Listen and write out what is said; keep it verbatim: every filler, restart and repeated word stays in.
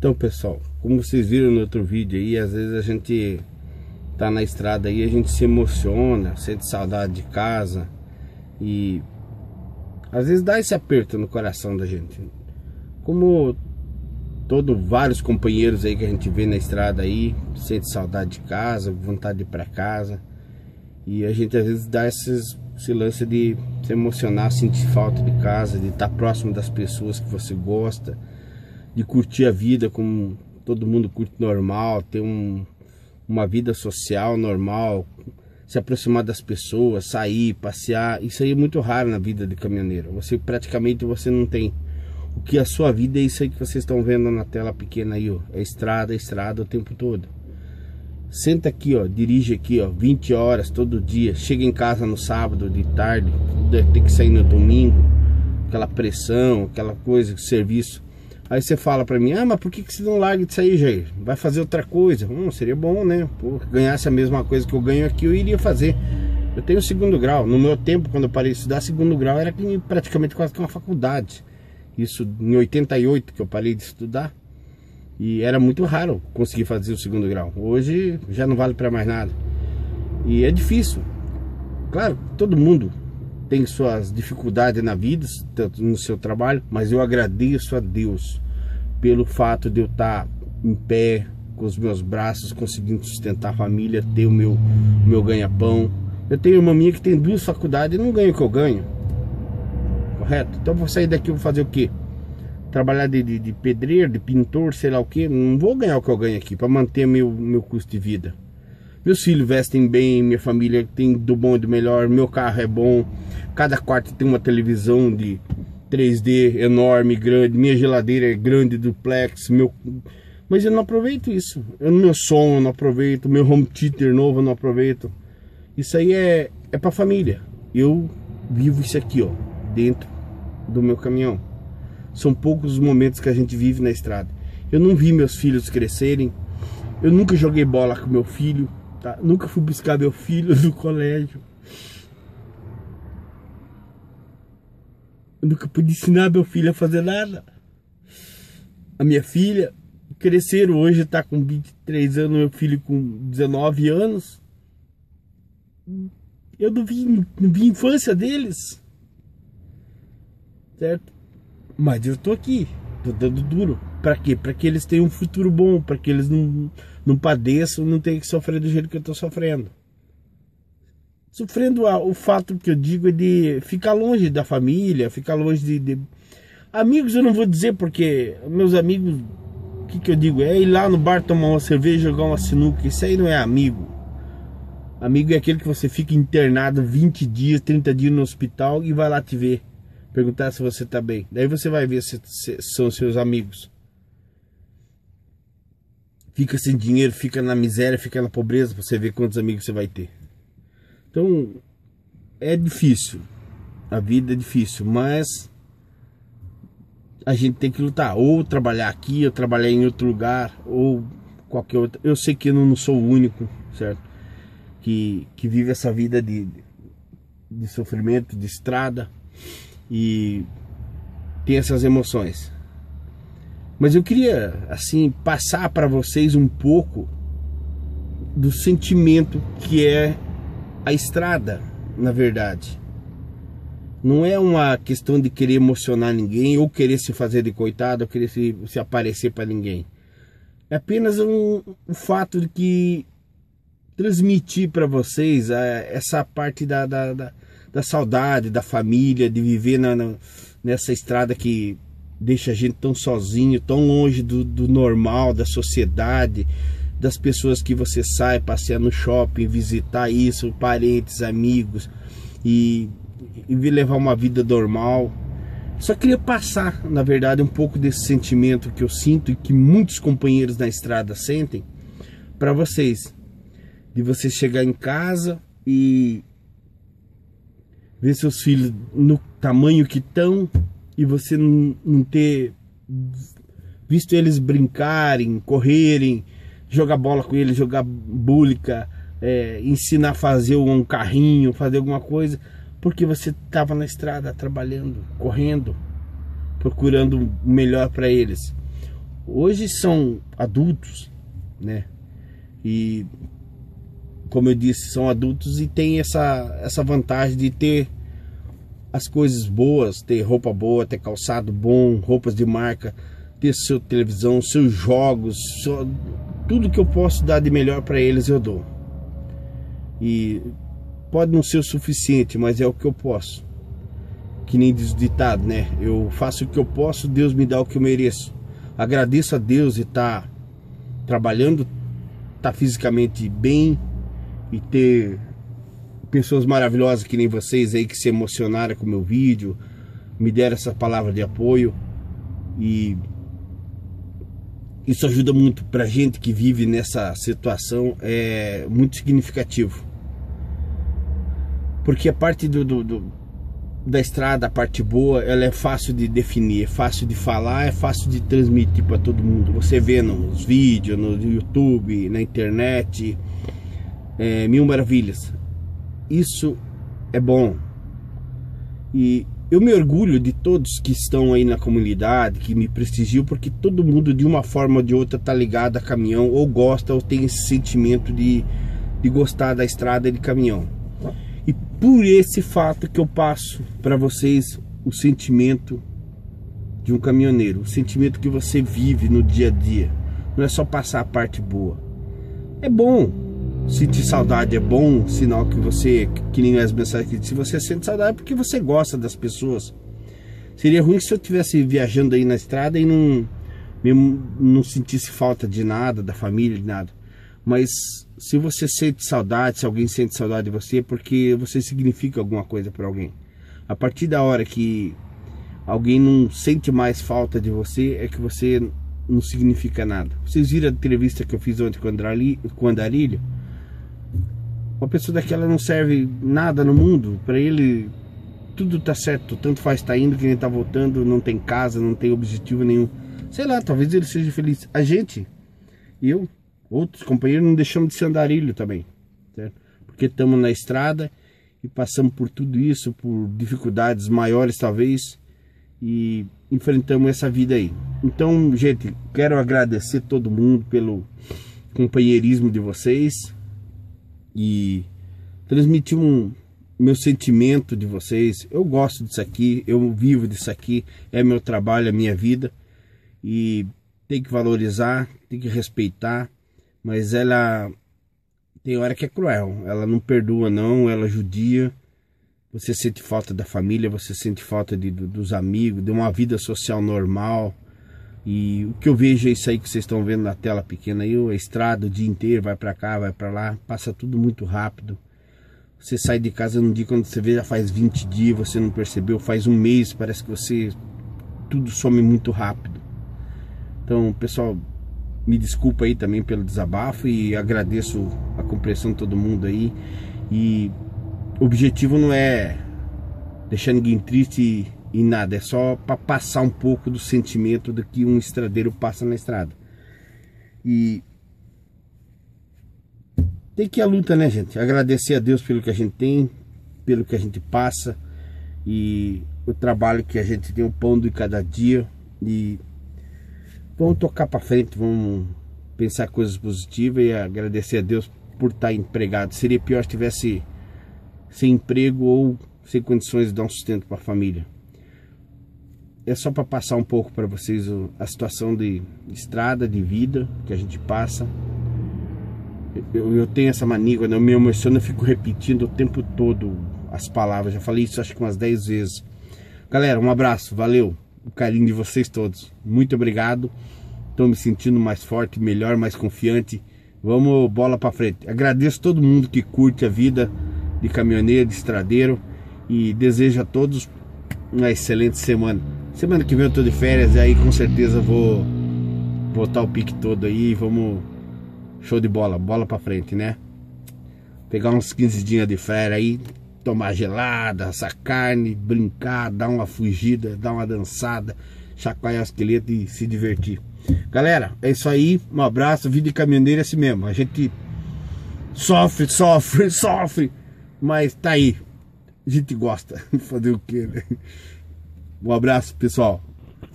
Então, pessoal, como vocês viram no outro vídeo aí, às vezes a gente tá na estrada aí, a gente se emociona, sente saudade de casa e às vezes dá esse aperto no coração da gente. Como todo, vários companheiros aí que a gente vê na estrada aí, sente saudade de casa, vontade de ir pra casa. E a gente às vezes dá esses, esse lance de se emocionar, sentir falta de casa, de estar próximo das pessoas que você gosta, de curtir a vida como todo mundo curte normal, ter um, uma vida social normal, se aproximar das pessoas, sair, passear. Isso aí é muito raro na vida de caminhoneiro. Você praticamente você não tem. O que a sua vida é isso aí que vocês estão vendo na tela pequena aí, ó. É estrada, é estrada o tempo todo. Senta aqui, ó, dirige aqui, ó, vinte horas todo dia. Chega em casa no sábado de tarde, tem que sair no domingo. Aquela pressão, aquela coisa, serviço. Aí você fala pra mim: ah, mas por que que você não larga disso aí, Jair? Vai fazer outra coisa. Hum, seria bom, né? Pô, ganhasse a mesma coisa que eu ganho aqui, eu iria fazer. Eu tenho segundo grau. No meu tempo, quando eu parei de estudar, segundo grau era praticamente quase que uma faculdade. Isso em oitenta e oito que eu parei de estudar. E era muito raro conseguir fazer o segundo grau. Hoje já não vale pra mais nada. E é difícil. Claro, todo mundo tem suas dificuldades na vida, tanto no seu trabalho, mas eu agradeço a Deus pelo fato de eu estar em pé, com os meus braços, conseguindo sustentar a família, ter o meu, meu ganha-pão. Eu tenho uma minha que tem duas faculdades e não ganho o que eu ganho, correto? Então eu vou sair daqui e vou fazer o quê? Trabalhar de, de, de pedreiro, de pintor, sei lá o quê? Não vou ganhar o que eu ganho aqui para manter meu, meu custo de vida. Meus filhos vestem bem, minha família tem do bom e do melhor, meu carro é bom, cada quarto tem uma televisão de três D enorme, grande, minha geladeira é grande, duplex, meu... mas eu não aproveito isso, eu, meu som eu não aproveito, meu home theater novo eu não aproveito. Isso aí é, é pra família, eu vivo isso aqui, ó, dentro do meu caminhão. São poucos os momentos que a gente vive na estrada. Eu não vi meus filhos crescerem, eu nunca joguei bola com meu filho. Tá? Nunca fui buscar meu filho do colégio. Eu nunca pude ensinar meu filho a fazer nada. A minha filha cresceram, hoje está com vinte e três anos, meu filho com dezenove anos. Eu não vi, não vi a infância deles. Certo? Mas eu tô aqui, tô dando duro. Para quê? Para que eles tenham um futuro bom, para que eles não, não padeçam, não tenham que sofrer do jeito que eu estou sofrendo. Sofrendo a, o fato que eu digo é de ficar longe da família, ficar longe de... de... amigos eu não vou dizer, porque meus amigos, o que, que eu digo? É ir lá no bar tomar uma cerveja, jogar uma sinuca, isso aí não é amigo. Amigo é aquele que você fica internado vinte dias, trinta dias no hospital e vai lá te ver, perguntar se você está bem. Daí você vai ver se, se são seus amigos. Fica sem dinheiro, fica na miséria, fica na pobreza, pra você ver quantos amigos você vai ter. Então, é difícil. A vida é difícil, mas a gente tem que lutar. Ou trabalhar aqui, ou trabalhar em outro lugar, ou qualquer outro. Eu sei que eu não sou o único, certo? Que, que vive essa vida de, de sofrimento, de estrada. E tem essas emoções. Mas eu queria, assim, passar para vocês um pouco do sentimento que é a estrada, na verdade. Não é uma questão de querer emocionar ninguém, ou querer se fazer de coitado, ou querer se, se aparecer para ninguém. É apenas um, um fato de que transmitir para vocês a, essa parte da, da, da, da saudade, da família, de viver na, na, nessa estrada que... deixa a gente tão sozinho, tão longe do, do normal, da sociedade, das pessoas que você sai, passear no shopping, visitar isso, parentes, amigos, e, e levar uma vida normal. Só queria passar, na verdade, um pouco desse sentimento que eu sinto e que muitos companheiros na estrada sentem para vocês. De você chegar em casa e ver seus filhos no tamanho que estão, e você não, não ter visto eles brincarem, correrem, jogar bola com eles, jogar búlica, é, ensinar a fazer um carrinho, fazer alguma coisa, porque você estava na estrada trabalhando, correndo, procurando o melhor para eles. hoje são adultos, né? E como eu disse, são adultos e tem essa, essa vantagem de ter as coisas boas, ter roupa boa, ter calçado bom, roupas de marca, ter sua televisão, seus jogos, seu, tudo que eu posso dar de melhor para eles eu dou. E pode não ser o suficiente, mas é o que eu posso. Que nem diz o ditado, né? Eu faço o que eu posso, Deus me dá o que eu mereço. Agradeço a Deus e tá trabalhando, tá fisicamente bem e ter pessoas maravilhosas que nem vocês aí que se emocionaram com o meu vídeo, me deram essa palavra de apoio, e isso ajuda muito pra gente que vive nessa situação, é muito significativo. Porque a parte do, do, do, da estrada, a parte boa, ela é fácil de definir, é fácil de falar, é fácil de transmitir para todo mundo. Você vê nos vídeos, no YouTube, na internet, é, mil maravilhas. Isso é bom. E eu me orgulho de todos que estão aí na comunidade, que me prestigiam, porque todo mundo de uma forma ou de outra tá ligado a caminhão, ou gosta, ou tem esse sentimento de, de gostar da estrada e de caminhão. E por esse fato que eu passo para vocês o sentimento de um caminhoneiro, o sentimento que você vive no dia a dia. Não é só passar a parte boa. É bom. Sentir saudade é bom, sinal que você, que nem as mensagens que diz, se você sente saudade é porque você gosta das pessoas. Seria ruim se eu estivesse viajando aí na estrada e não, não sentisse falta de nada, da família, de nada. Mas se você sente saudade, se alguém sente saudade de você, é porque você significa alguma coisa para alguém. A partir da hora que alguém não sente mais falta de você, é que você não significa nada. Vocês viram a entrevista que eu fiz ontem com o Andarilho? Uma pessoa daquela não serve nada no mundo, para ele tudo tá certo, tanto faz tá indo que nem tá voltando, não tem casa, não tem objetivo nenhum. Sei lá, talvez ele seja feliz. A gente, eu, outros companheiros, não deixamos de ser andarilho também, certo? Porque estamos na estrada e passamos por tudo isso, por dificuldades maiores talvez, e enfrentamos essa vida aí. Então, gente, quero agradecer todo mundo pelo companheirismo de vocês. E transmitir um meu sentimento de vocês. Eu gosto disso aqui, eu vivo disso aqui, é meu trabalho, é minha vida. E tem que valorizar, tem que respeitar. Mas ela tem hora que é cruel, ela não perdoa não, ela judia. Você sente falta da família, você sente falta de, dos amigos, de uma vida social normal. E o que eu vejo é isso aí que vocês estão vendo na tela pequena aí, a estrada o dia inteiro, vai pra cá, vai pra lá, passa tudo muito rápido. Você sai de casa num dia, quando você vê já faz vinte dias, você não percebeu, faz um mês, parece que você, tudo some muito rápido. Então pessoal, me desculpa aí também pelo desabafo e agradeço a compreensão de todo mundo aí. E o objetivo não é deixar ninguém triste e... E nada, é só para passar um pouco do sentimento do que um estradeiro passa na estrada. E tem que ir à luta, né, gente? Agradecer a Deus pelo que a gente tem, pelo que a gente passa, e o trabalho que a gente tem, o pão de cada dia. E vamos tocar para frente, vamos pensar coisas positivas e agradecer a Deus por estar empregado. Seria pior se tivesse sem emprego ou sem condições de dar um sustento para a família. É só para passar um pouco para vocês a situação de estrada, de vida que a gente passa. Eu, eu tenho essa mania, quando eu me emociono eu fico repetindo o tempo todo as palavras. Já falei isso acho que umas dez vezes. Galera, um abraço, valeu. O carinho de vocês todos. Muito obrigado. Estou me sentindo mais forte, melhor, mais confiante. Vamos bola para frente. Agradeço todo mundo que curte a vida de caminhoneiro, de estradeiro. E desejo a todos uma excelente semana. Semana que vem eu tô de férias, e aí com certeza vou botar o pique todo aí. Vamos, show de bola, bola pra frente, né? Pegar uns quinze dias de férias aí, tomar gelada, assar carne, brincar, dar uma fugida, dar uma dançada, chacoalhar o esqueleto e se divertir. Galera, é isso aí, um abraço, vida de caminhoneiro é assim mesmo. A gente sofre, sofre, sofre, mas tá aí. A gente gosta de fazer o que, né? Um abraço, pessoal.